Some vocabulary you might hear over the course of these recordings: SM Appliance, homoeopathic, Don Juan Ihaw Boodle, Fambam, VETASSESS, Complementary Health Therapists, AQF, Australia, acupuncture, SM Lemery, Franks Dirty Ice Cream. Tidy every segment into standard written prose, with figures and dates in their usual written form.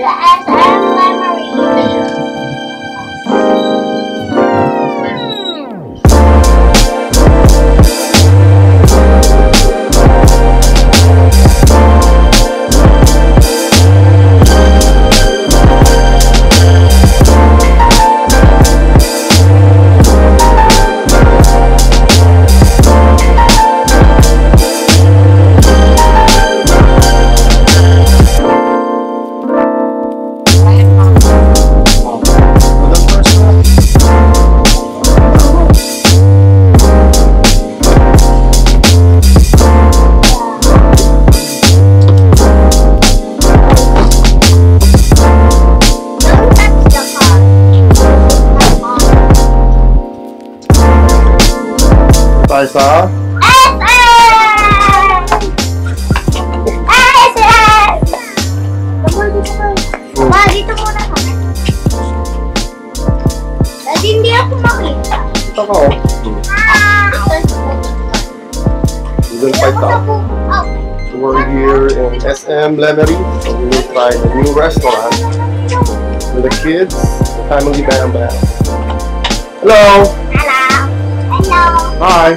The SM Lemery. Sa SM! Dito muna. Dito muna kami. Dahil hindi ako makita. Dito ko. Season 5 top. So we're here in SM Lemery. So we will try the new restaurant for the kids, the family bam bam. Hello! Hi.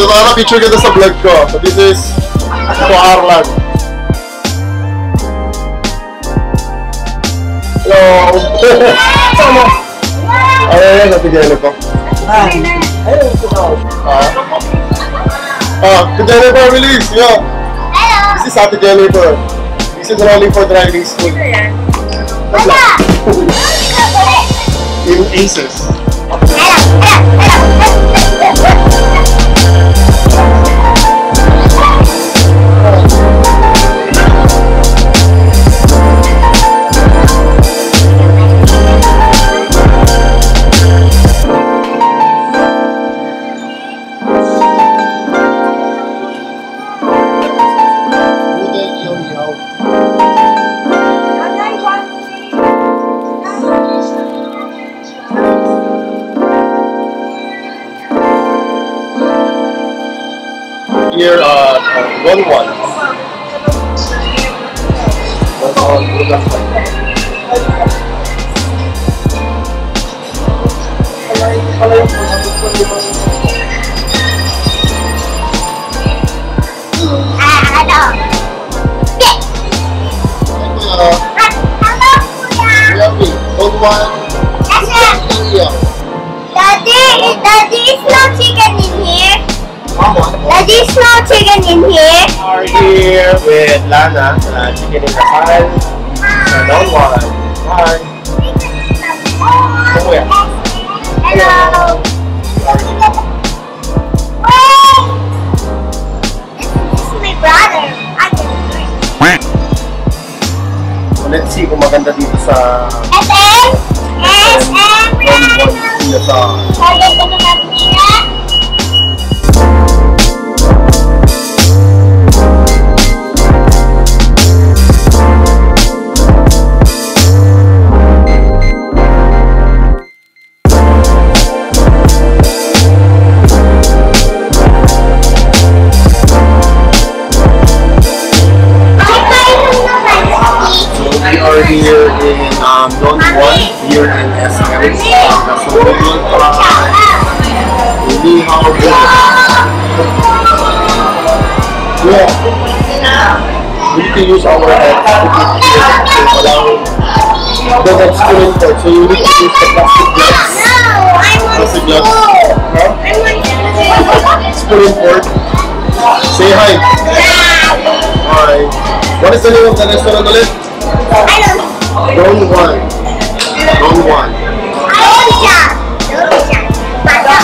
Ito, picture kita sa vlog ko. So this is ako Arlan. Hello. Hello. Ayan, napigyan ko. Ayun, ito. Pigyan ko release, yo. Hello. This is Ate Jennifer. This is rolling for driving school. Wala! In ACES. Hello, here at Don Juan. That's all you got. Daddy, is no chicken in here. There's no chicken in here. We are here with Lana. Chicken in the pan. Don Juan. Hi. Hello. Wait. This is my brother. I can drink. So let's see kung maganda dito sa SM. SM. Brother. Here in Don Juan, here in SM Appliance. We can use our heads, so you need to use the plastic gloves. Say hi. Hi. What is the name of the restaurant on the list? Don Juan.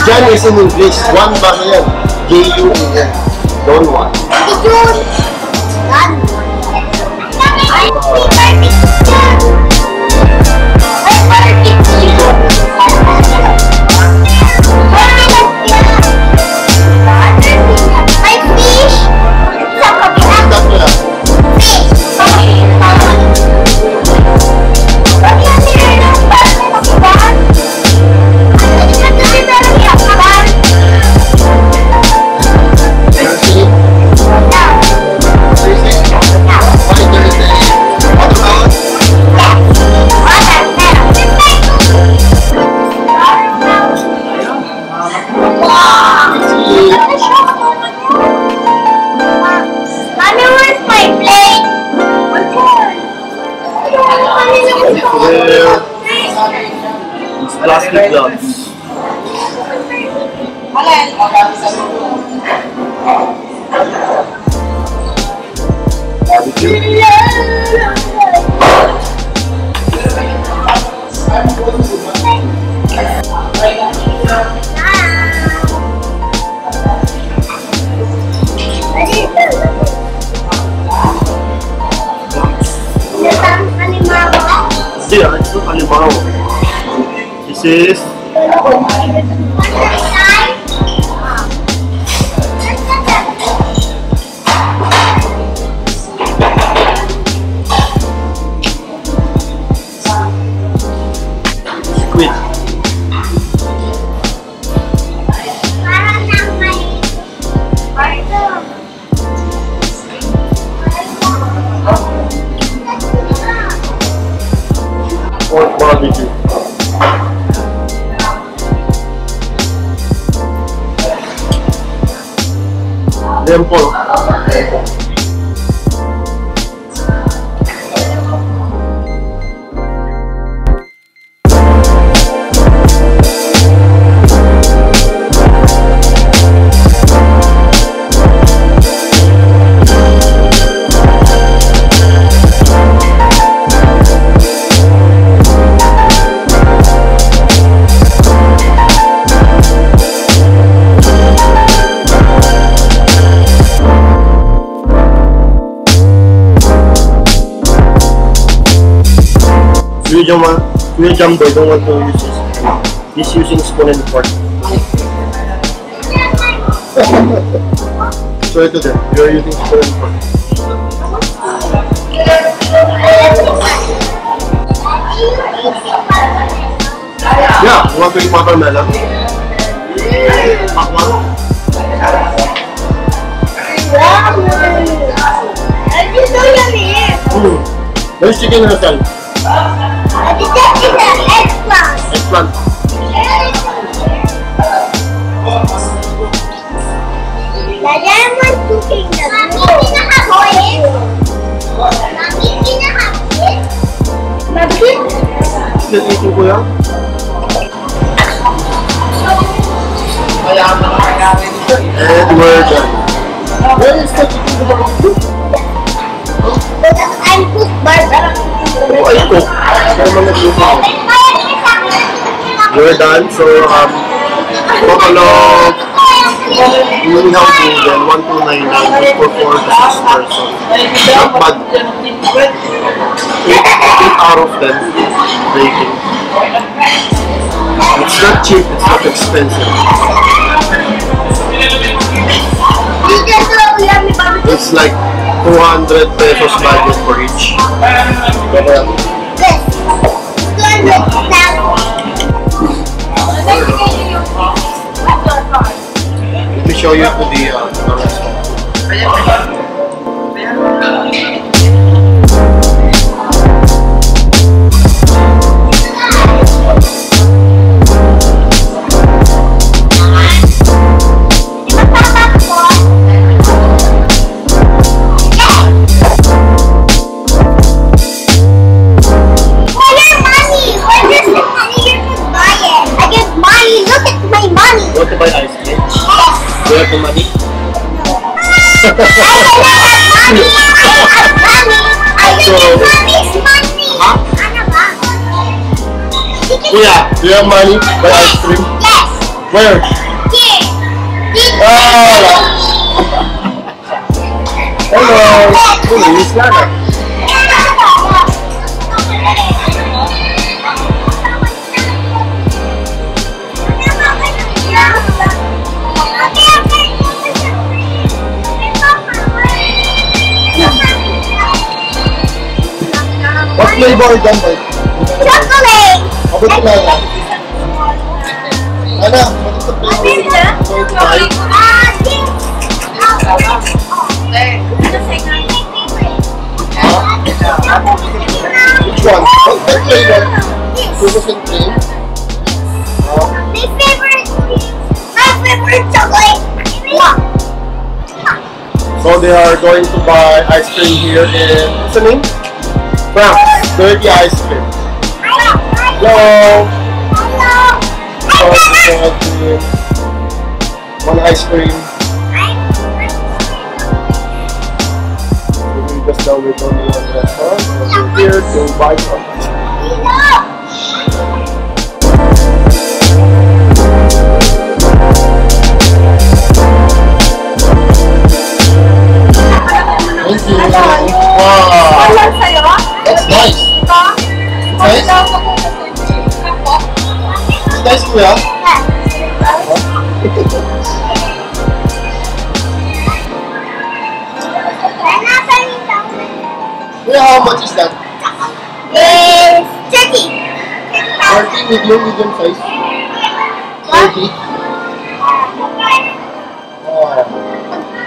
Jan is in English. Juan Barrier. J-U-A-N. Don Juan. My fish. It's plastic gloves. This is squid. What barbecue? Temple. They don't want to use this. He's using spoon and fork. Show it to them. You are using spoon and fork. Yeah, you want to eat watermelon? There's chicken in the sand. Eggplant. Where is the chicken? We're done, so Popolo, we have been 1299 for 4 to 6 persons. Not bad. 8 out of 10 rating. It's not cheap, it's not expensive. It's like 200 pesos budget for each. Let me show you to the yeah, do you have money for ice cream? Yes. Where? Here. Oh. Hello. Who is Lana? What flavor is that? Chocolate. Apa tu nak? Ada. Which one? What flavor? Chocolate cream. My favorite chocolate. So they are going to buy ice cream here in, what's the name? France. Dirty ice cream. Hello. Hello. Hello. So one ice cream. So we just dealt with only one restaurant. And we're here to buy something. Nice, kuya. Kuya, how much is that? It's 30. 30 medium size. 30.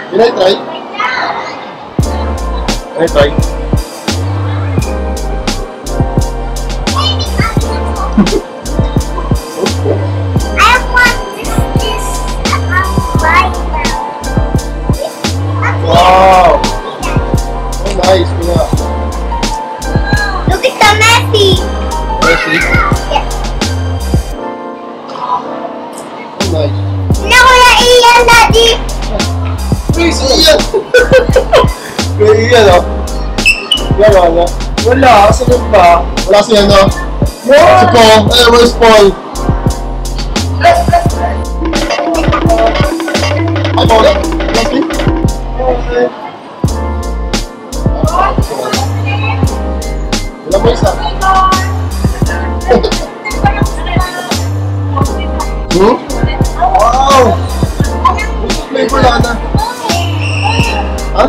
Can I try? Can I try? Wala, sagot ba? Wala siya, no? Si Paul. Eh, where's Paul? Ay, Paul. Lucky? Wala mo isa. Hmm? Wow! May pula na. Ha?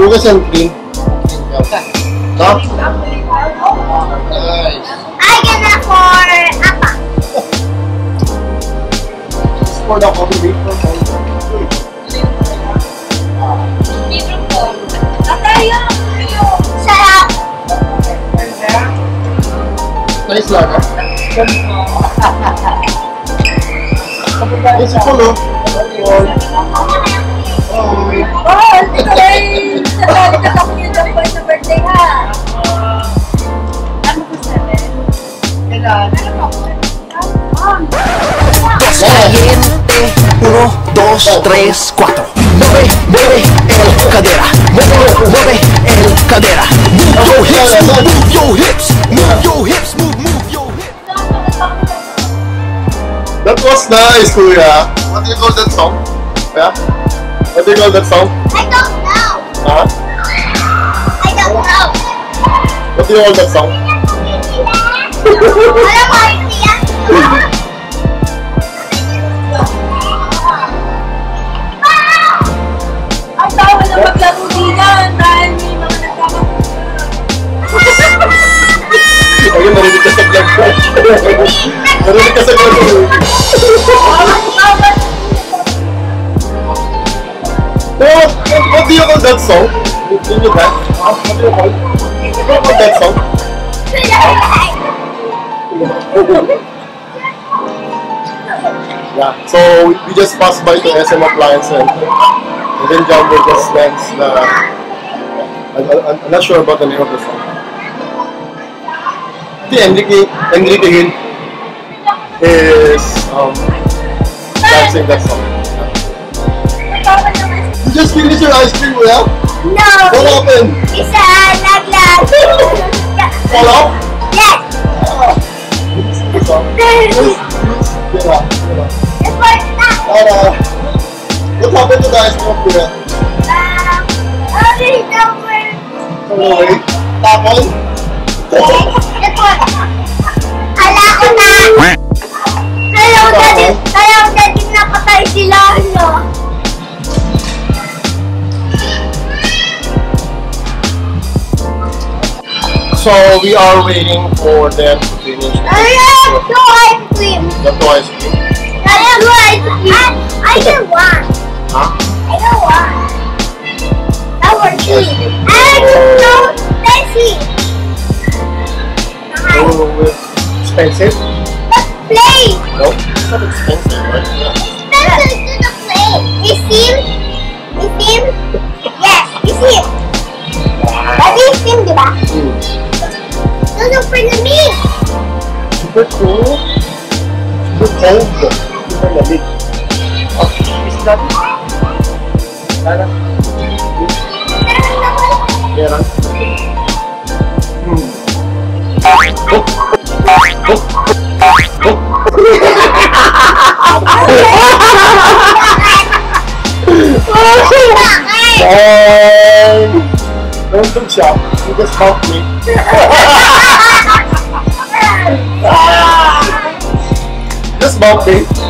Bukas ang green. Stop. Nice. I get that for Appa. For the coffee. Nice lager. It's cool. Oh, birthday ha. Ano po 7? Kailan? Ano po? Caliente, 1, 2, 3, 4. Mueve, mueve el cadera. Mueve, mueve el cadera. Move your hips, move your hips, move your hips, move, move your hips. That was nice, kuya. What do you call that song? Yeah? What do you call that song? I don't know. Huh? What do you all that song? Ang tawa na maglaro diyan dahil may mga nagkakagulo. Ayun, narinig ka sa vlog ko. Narinig ka sa vlog ko. What do you all that song? Do you know that? What do you all that song? What about that song? Yeah, so we just passed by to SM Appliance and then Jumbo just dance. I'm not sure about the name of the song. The Enrique Hill is dancing that song. You just finished your ice cream, yeah? No! What happened? It's a naglag! Fall off? Yes! It's off. What happened to the ice cream, Pira? Only the word. Tapon? Ala ko na! Kaya ko natin napatay sila, no? So we are waiting for them to finish. I have 2 ice cream. You have 2 ice cream? I have 2 ice cream. I get 1. Huh? I get 1. That was 3. I have 2. Let's see. Expensive? That's plate. No, it's not expensive, right? Expensive to the plate. You see? look for lamig. Super cool. Super cold. Super lamig. Okay, it's not. Parang. Parang naman. Parang. Don't look sharp, you just help me. Just help me.